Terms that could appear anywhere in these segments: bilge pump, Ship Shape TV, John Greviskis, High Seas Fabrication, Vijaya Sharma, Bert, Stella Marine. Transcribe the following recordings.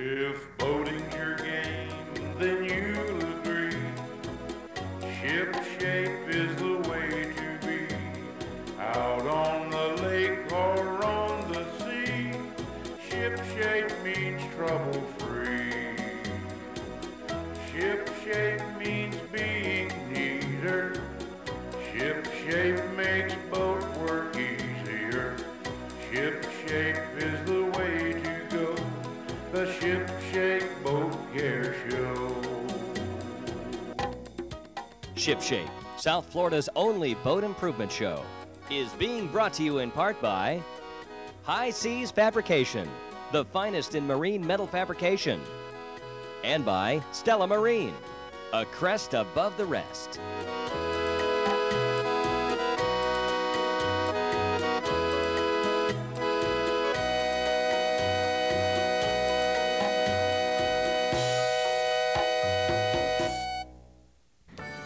If boating's your game, then you'll agree. Ship shape is the way to be. Out on the lake or on the sea, ship shape means trouble free. Ship shape means being neater. Ship shape makes boat work easier. Ship shape is the way to go. The Ship Shape Boat Gear Show. Ship Shape, South Florida's only boat improvement show, is being brought to you in part by High Seas Fabrication, the finest in marine metal fabrication, and by Stella Marine, a crest above the rest.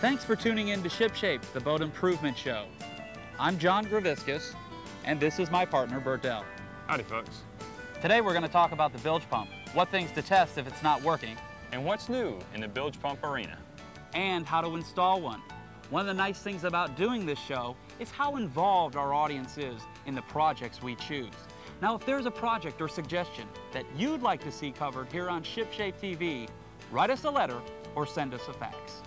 Thanks for tuning in to Ship Shape, the boat improvement show. I'm John Greviskis, and this is my partner, Bert. Howdy, folks. Today we're going to talk about the bilge pump, what things to test if it's not working, and what's new in the bilge pump arena, and how to install one. One of the nice things about doing this show is how involved our audience is in the projects we choose. Now, if there's a project or suggestion that you'd like to see covered here on Ship Shape TV, write us a letter or send us a fax.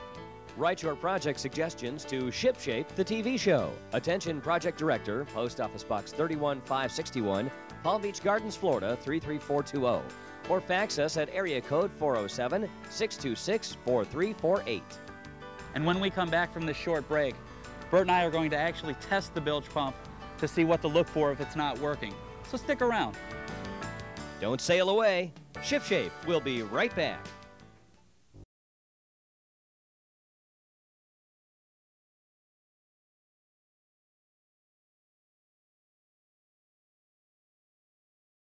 Write your project suggestions to Ship Shape, the TV show. Attention Project Director, Post Office Box 31561, Palm Beach Gardens, Florida 33420. Or fax us at area code 407-626-4348. And when we come back from this short break, Bert and I are going to actually test the bilge pump to see what to look for if it's not working. So stick around. Don't sail away. Ship Shape will be right back.